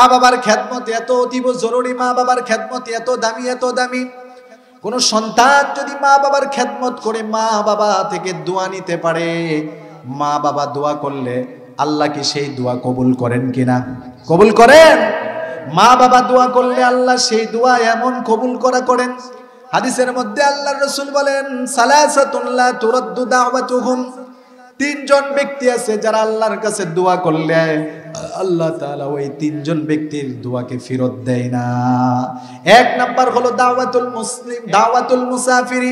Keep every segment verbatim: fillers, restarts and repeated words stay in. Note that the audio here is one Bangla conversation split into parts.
मा बाबार खेदमत एत अतीब जरूरी। मा बाबार खेदमत एत दामी एत दामी। कोनो सन्तान यदि मा बाबार खेदमत करे मा बाबा थेके दुआ निते पारे, मा बाबा दुआ करले आल्लाह कि सेई दुआ कबुल करेन किना? कबुल करेन। मा बाबा दुआ करले आल्लाह सेई दुआ एमन कबुल करा करेन। हादिसेर मध्ये आल्लाहर रसूल बोलेन सालासातुन ला तुरद्दु दा'वातुहुम, तीन जन व्यक्ति आछे जारा आल्लाहर काछे दुआ करले আল্লাহ তাআলা ওই তিনজন ব্যক্তির দোয়াকে ফিরত দেয় না। এক নাম্বার হলো দাওয়াতুল মুসলিম, দাওয়াতুল মুসাফির।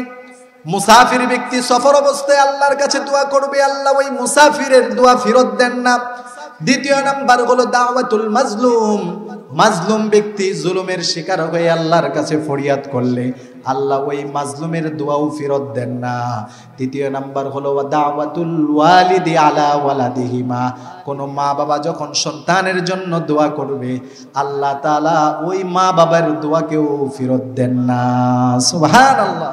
মুসাফির ব্যক্তি সফর অবস্থায় আল্লাহর কাছে দোয়া করবে, আল্লাহ ওই মুসাফিরের দোয়া ফিরত দেন না। দ্বিতীয় নাম্বার হলো দাওয়াতুল মাজলুম, মাজলুম ব্যক্তি জুলুমের শিকার হয়ে আল্লাহর কাছে ফরিয়াদ করলে আল্লাহ ওই মাজলুমের দোয়াও ফিরত দেন না। তৃতীয় নাম্বার হলো দাওয়াতুল ওয়ালিদি আলা ওয়ালাদিহিমা, কোনো মা বাবা যখন সন্তানের জন্য দোয়া করবে আল্লাহ তাআলা ওই মা বাবার দোয়াকেও ফিরত দেন না। সুবহানাল্লাহ।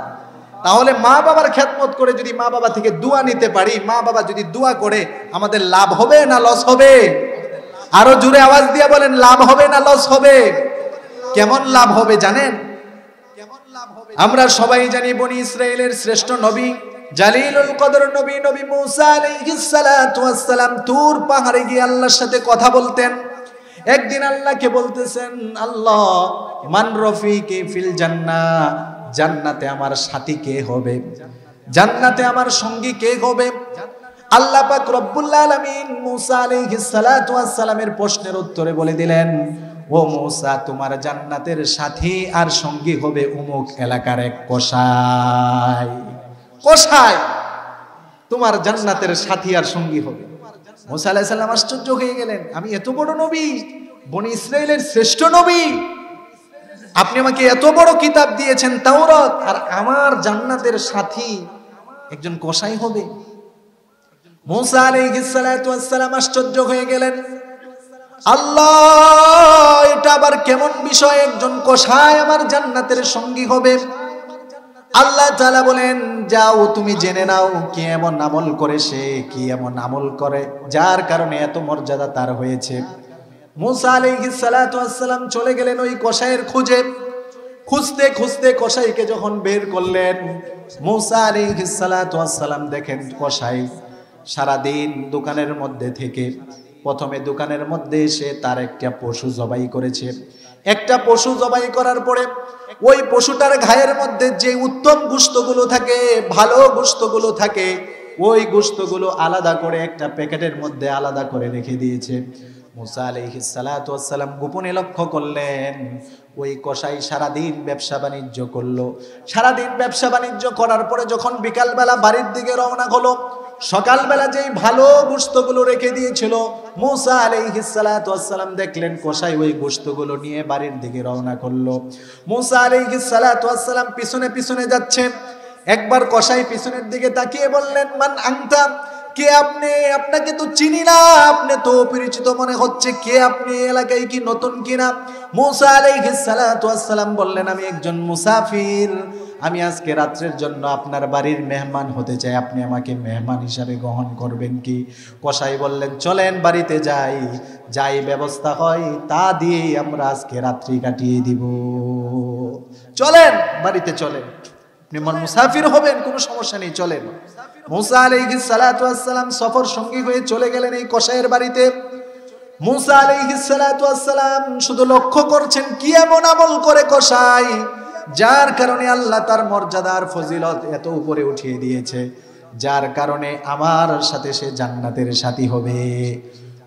তাহলে মা বাবার খেদমত করে যদি মা বাবা থেকে দোয়া নিতে পারি, মা বাবা যদি দোয়া করে আমাদের লাভ হবে না লস হবে? আরো জোরে আওয়াজ দিয়ে বলেন লাভ হবে না লস হবে? কেমন লাভ হবে জানেন? আমরা সবাই জানি বনি ইসরাইলের শ্রেষ্ঠ নবী জালিলুল কদর নবী নবী মূসা আলাইহিস সালাতু ওয়াস সালাম তুর পাহাড়ে গিয়ে আল্লাহর সাথে কথা বলতেন। একদিন আল্লাহকে বলতেছেন, আল্লাহ মান রফিকি ফিল জান্নাহ, জান্নাতে আমার সাথী কে হবে, জান্নাতে আমার সঙ্গী কে হবে? আল্লাহ পাক রব্বুল আলামিন মূসা আলাইহিস সালাতু ওয়াস সালামের প্রশ্নের উত্তরে বলে দিলেন, ও মূসা তোমার জান্নাতের সাথী আর সঙ্গী হবে উমুক এলাকার এক কসাই। কসাই তোমার জান্নাতের সাথী আর সঙ্গী হবে। মূসা আলাইহিস সালাম আশ্চর্য হয়ে গেলেন, আমি এত বড় নবী, বনি ইসরাইলের শ্রেষ্ঠ নবী, আপনি আমাকে এত বড় কিতাব দিয়েছেন তাওরাত, আর আমার জান্নাতের সাথী একজন কসাই হবে? মূসা আলাইহিস সালাতু ওয়াস সালাম আশ্চর্য হয়ে গেলেন, আল্লাহ এটা আবার কেমন বিষয়, একজন কসাই আমার জান্নাতের সঙ্গী হবে? আল্লাহ তাআলা বলেন, যাও তুমি জেনে নাও কি এমন আমল করে সে, কি এমন আমল করে যার কারণে এত মর্যাদা তার হয়েছে। মূসা আলাইহিস সালাতু ওয়াস সালাম চলে গেলেন ওই কসাইয়ের খোঁজে। খুঁজতে খুঁজতে কসাইকে যখন বের করলেন, মূসা আলাইহিস সালাতু ওয়াস সালাম দেখেন কসাই সারাদিন দোকানের মধ্যে থেকে, প্রথমে দোকানের মধ্যে এসে তার একটা পশু জবাই করেছে। একটা পশু জবাই করার পরে ওই পশুটার ঘায়ের মধ্যে যে উত্তম গোশতগুলো থাকে, ভালো গোশতগুলো থাকে, ওই গোশতগুলো আলাদা করে একটা প্যাকেটের মধ্যে আলাদা করে রেখে দিয়েছে। মূসা আলাইহিস সালাতু ওয়াস সালাম গোপনে লক্ষ্য করলেন ওই কসাই সারাদিন ব্যবসা বাণিজ্য করলো। সারাদিন ব্যবসা বাণিজ্য করার পরে যখন বিকালবেলা বাড়ির দিকে রওনা হলো, সকালবেলা যেই ভালো গোশতগুলো রেখে দিয়েছিল মূসা আলাইহিস সালাতু ওয়াস সালাম দেখলেন কসাই ওই গোশতগুলো নিয়ে বাড়ির দিকে রওনা করলো। মূসা আলাইহিস সালাতু ওয়াস সালাম পিছনে পিছনে যাচ্ছেন। একবার কসাই পিছনের দিকে তাকিয়ে বললেন, মান আনতা, কে আপনি? আপনাকে তো চিনি না, আপনি তো পরিচিত মনে হচ্ছে, কে আপনি? এলাকায় কি নতুন কিনা? মূসা আলাইহিস সালাতু ওয়াস সালাম বললেন, আমি একজন মুসাফির, আমি আজকে রাত্রের জন্য আপনার বাড়ির মেহমান হতে চাই, আপনি আমাকে মেহমান হিসাবে গ্রহণ করবেন কি? কসাই বললেন, চলেন বাড়িতে যাই, যাই ব্যবস্থা হয় তা দিয়ে আমরা আজকে রাত্রি কাটিয়ে দিব, চলেন বাড়িতে চলেন, আপনি মুসাফির হবেন কোনো সমস্যা নেই, চলেন। মূসা আলাইহিস সালাতু ওয়াস সালাম সফর সঙ্গী হয়ে চলে গেলেন এই কসাইয়ের বাড়িতে। মূসা আলাইহিস সালাতু ওয়াস সালাম শুধু লক্ষ্য করছেন কি এমন আমল করে কসাই যার কারণে আল্লাহ তার মর্যাদার ফজিলত এত উপরে উঠিয়ে দিয়েছে, যার কারণে আমার সাথে সে জান্নাতের সাথী হবে।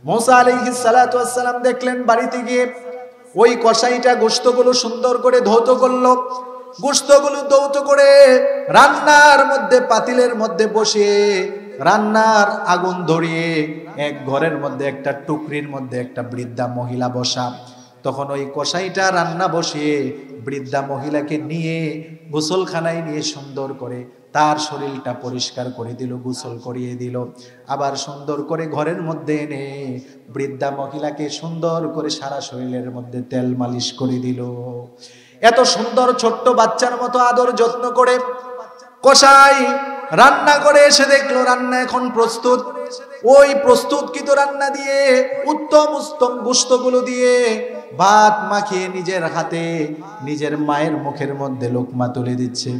মূসা আলাইহিস সালাতু ওয়াস সালাম দেখলেন বাড়িতে গিয়ে ওই কসাইটা গোশতগুলো সুন্দর করে ধৌত করলো। গোশতগুলো ধৌত করে রান্নার মধ্যে পাতিলের মধ্যে বসিয়ে রান্নার আগুন ধরিয়ে এক ঘরের মধ্যে একটা টুকরির মধ্যে একটা বৃদ্ধা মহিলা বসা। তখন ওই কসাইটা রান্না বসিয়ে বৃদ্ধা মহিলাকে নিয়ে গোসলখানায় নিয়ে সুন্দর করে তার শরীরটা পরিষ্কার করে দিল, গোসল করিয়ে দিল, আবার সুন্দর করে ঘরের মধ্যে এনে বৃদ্ধা মহিলাকে সুন্দর করে সারা শরীরের মধ্যে তেল মালিশ করে দিল। এত সুন্দর ছোট্ট বাচ্চার মতো আদর যত্ন করে কসাই रान्ना करे एसे देखलो रान्ना एखन प्रस्तुत ओई प्रस्तुतकृत रान्ना दिए उत्तम उत्तम गोश्तगुलो दिए भात माखिए निजेर हाथे निजेर मायेर मुखेर मध्य लोकमा तुले दिच्छे।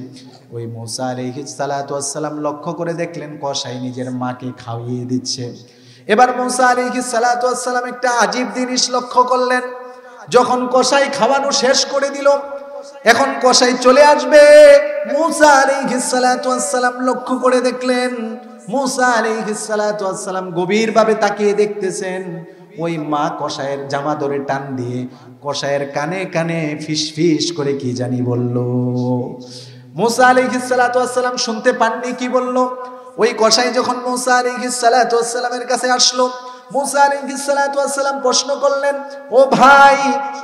ओई मूसा आलैहिस सालातु वाससालाम लक्ष्य करे देखलेन कसाई निजेर माके खाइए दिच्छे। एबार मूसा आलैहिस सालातु वाससालाम एकटा अजीब जिनिस लक्ष्य करलेन যখন কসাই খাওয়ানো শেষ করে দিল এখন কসাই চলে আসবে মুসা আলাইহিস সালাতু ওয়াস সালাম লক্ষ্য করে দেখলেন মুসা আলাইহিস সালাতু ওয়াস সালাম গভীরভাবে তাকিয়ে দেখতেছেন ওই মা কসাইয়ের জামা ধরে টান দিয়ে কসাইয়ের কানে কানে ফিসফিস করে কি জানি বলল। মুসা আলাইহিস সালাতু ওয়াস সালাম শুনতে পাননি কি বলল। ওই কসাই যখন মুসা আলাইহিস সালাতু ওয়াস সালামের কাছে আসলো মুসা আলাইহিস সালাতু ওয়াস সালাম প্রশ্ন করলেন ও ভাই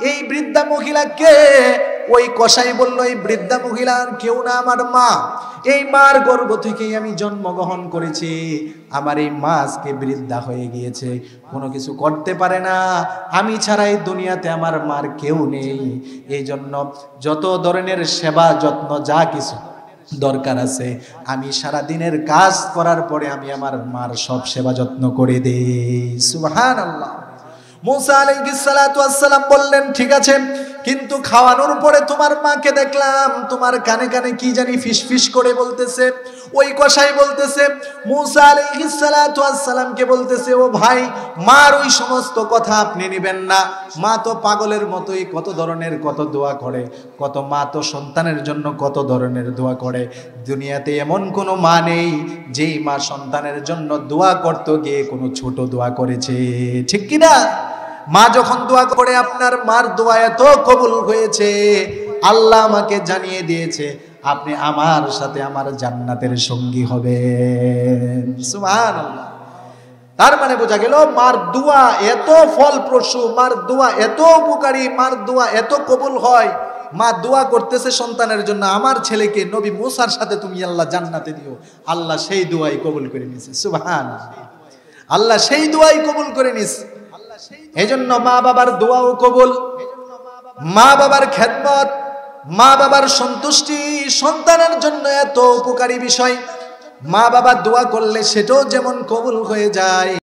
এই বৃদ্ধা মহিলা কে। ওই কসাই বলল এই বৃদ্ধা মহিলা আর কেউ না আমার মা, এই মার গর্ভ থেকেই আমি জন্মগ্রহণ করেছি, আমার এই মা আজকে বৃদ্ধা হয়ে গিয়েছে, কোনো কিছু করতে পারে না, আমি ছাড়া এই দুনিয়াতে আমার মার কেউ নেই, এই জন্য যত ধরনের সেবা যত্ন যা কিছু দরকার আছে আমি সারা দিনের কাজ করার পরে আমি আমার মার সব সেবা যত্ন করে দেই। সুবহানাল্লাহ। মুসা আলাইহিস সালাতু ওয়াস সালাম বললেন ঠিক আছে কিন্তু খাওয়ানোর পরে তোমার মাকে দেখলাম তোমার কানে কানে কি জানি ফিসফিস করে বলতেছে। ওই কসাই বলতেছে মুসা আলাইহিস সালাতু ওয়াস সালামকে বলতেছে ও ভাই মার ওই সমস্ত কথা আপনি নেবেন না, মা তো পাগলের মতোই কত ধরনের কত দোয়া করে, কত মা তো সন্তানের জন্য কত ধরনের দোয়া করে, দুনিয়াতে এমন কোনো মা নেই যেই মা সন্তানের জন্য দোয়া করতে গিয়ে কোনো ছোট দোয়া করেছে, ঠিক কি না। মা যখন দোয়া করে আপনার মার দোয়া এত কবুল হয়েছে আল্লাহ আমাকে জানিয়ে দিয়েছে আপনি আমার সাথে আমার জান্নাতের সঙ্গী হবেন। সুবহানাল্লাহ। তার মানে বোঝা গেল মার দোয়া এত ফলপ্রসূ, মার দোয়া এত উপকারী, মার দোয়া এত কবুল হয়, মা দোয়া করতেছে সন্তানের জন্য আমার ছেলেকে নবী মুসার সাথে তুমি আল্লাহ জান্নাতে দিও, আল্লাহ সেই দোয়াই কবুল করে নিয়েছে। সুবহানাল্লাহ। আল্লাহ সেই দোয়াই কবুল করে নিয়েছে। এজন্য মা বাবার দোয়াও কবুল, মা বাবার খেদমত, মা বাবার সন্তুষ্টি সন্তানের জন্য এত উপকারী বিষয়, মা বাবা দোয়া করলে সেটাও যেমন কবুল হয়ে যায়।